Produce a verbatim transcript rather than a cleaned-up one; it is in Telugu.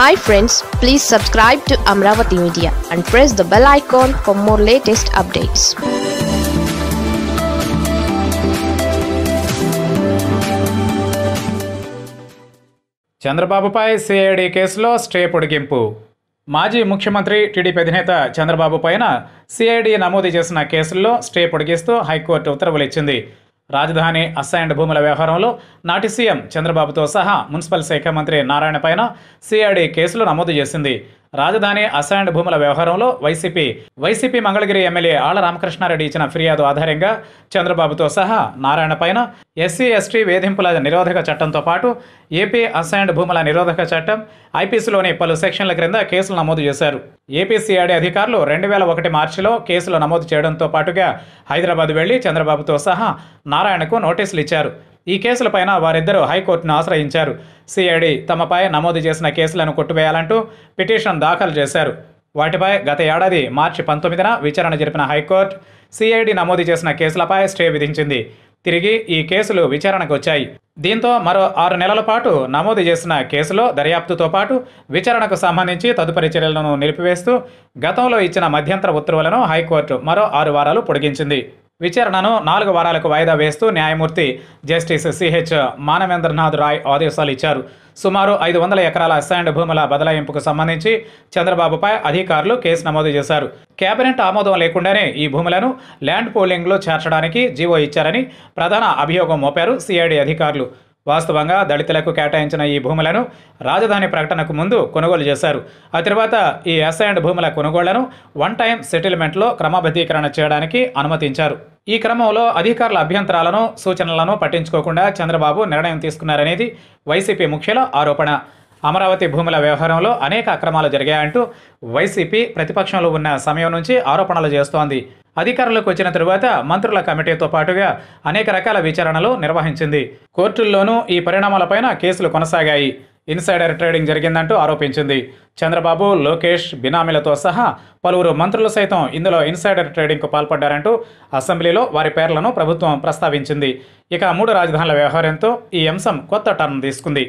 Hi friends, please subscribe to Amaravati Media and press the bell icon for more latest updates. Chandrababu Pai C I D Keslo Stay Podikimpu. Maji Mukhyamantri T D P Adhineta Chandrababu Paina C I D Namodi Chesina Keslo Stay Podigistu High Court Uttaravulo Ichindi. రాజధాని అసైన్డ్ భూముల వ్యవహారంలో నాటి సీఎం చంద్రబాబుతో సహా మున్సిపల్ శాఖ మంత్రి నారాయణ పైన C I D కేసులు నమోదు చేసింది. రాజధాని అసైన్డ్ భూముల వ్యవహారంలో వైసీపీ వైసీపీ మంగళగిరి ఎమ్మెల్యే ఆల రామకృష్ణ రెడ్డి ఇచ్చిన ఫిర్యాదు ఆధారంగా చంద్రబాబుతో సహా నారాయణ పైన ఎస్సీ ఎస్టీ వేధింపుల నిరోధక చట్టంతో పాటు ఏపీ అసైన్డ్ భూముల నిరోధక చట్టం ఐపీసీలోని పలు సెక్షన్ల క్రింద కేసులు నమోదు చేశారు. ఏపీ C I D అధికారులు రెండు వేల ఒకటి మార్చిలో కేసులు నమోదు చేయడంతో పాటుగా హైదరాబాద్ వెళ్లి చంద్రబాబుతో సహా నారాయణకు నోటీసులు ఇచ్చారు. ఈ కేసులపైన వారిద్దరూ హైకోర్టును ఆశ్రయించారు. C I D తమపై నమోదు చేసిన కేసులను కొట్టివేయాలంటూ పిటిషన్ దాఖలు చేశారు. వాటిపై గత ఏడాది మార్చి పంతొమ్మిదిన విచారణ జరిపిన హైకోర్టు C I D నమోదు చేసిన కేసులపై స్టే విధించింది. తిరిగి ఈ కేసులు విచారణకు వచ్చాయి. దీంతో మరో ఆరు నెలల పాటు నమోదు చేసిన కేసులో దర్యాప్తుతో పాటు విచారణకు సంబంధించి తదుపరి చర్యలను నిలిపివేస్తూ గతంలో ఇచ్చిన మధ్యంతర ఉత్తర్వులను హైకోర్టు మరో ఆరు వారాలు పొడిగించింది. విచారణను నాలుగు వారాలకు వాయిదా వేస్తూ న్యాయమూర్తి జస్టిస్ సిహెచ్ మానవేంద్రనాథ్ రాయ్ ఆదేశాలు ఇచ్చారు. సుమారు ఐదు వందల ఎకరాల అసైన్డ్ భూముల బదలాయింపుకు సంబంధించి చంద్రబాబుపై అధికారులు కేసు నమోదు చేశారు. కేబినెట్ ఆమోదం లేకుండానే ఈ భూములను ల్యాండ్ పూలింగ్లో చేర్చడానికి జీవో ఇచ్చారని ప్రధాన అభియోగం మోపారు C I D అధికారులు. వాస్తవంగా దళితులకు కేటాయించిన ఈ భూములను రాజధాని ప్రకటనకు ముందు కొనుగోలు చేశారు. ఆ తర్వాత ఈ అసైన్డ్ భూముల కొనుగోళ్లను వన్ టైం సెటిల్మెంట్లో క్రమబద్ధీకరణ చేయడానికి అనుమతించారు. ఈ క్రమంలో అధికారుల అభ్యంతరాలను సూచనలను పట్టించుకోకుండా చంద్రబాబు నిర్ణయం తీసుకున్నారనేది వైసీపీ ముఖ్యుల ఆరోపణ. అమరావతి భూముల వ్యవహారంలో అనేక అక్రమాలు జరిగాయంటూ వైసీపీ ప్రతిపక్షంలో ఉన్న సమయం నుంచి ఆరోపణలు చేస్తోంది. అధికారంలోకి వచ్చిన తరువాత మంత్రుల కమిటీతో పాటుగా అనేక రకాల విచారణలు నిర్వహించింది. కోర్టుల్లోనూ ఈ పరిణామాలపైన కేసులు కొనసాగాయి. ఇన్సైడర్ ట్రేడింగ్ జరిగిందంటూ ఆరోపించింది. చంద్రబాబు, లోకేష్, బినామీలతో సహా పలువురు మంత్రులు సైతం ఇందులో ఇన్సైడర్ ట్రేడింగ్కు పాల్పడ్డారంటూ అసెంబ్లీలో వారి పేర్లను ప్రభుత్వం ప్రస్తావించింది. ఇక మూడు రాజధానుల వ్యవహారంతో ఈ అంశం కొత్త టర్న్ తీసుకుంది.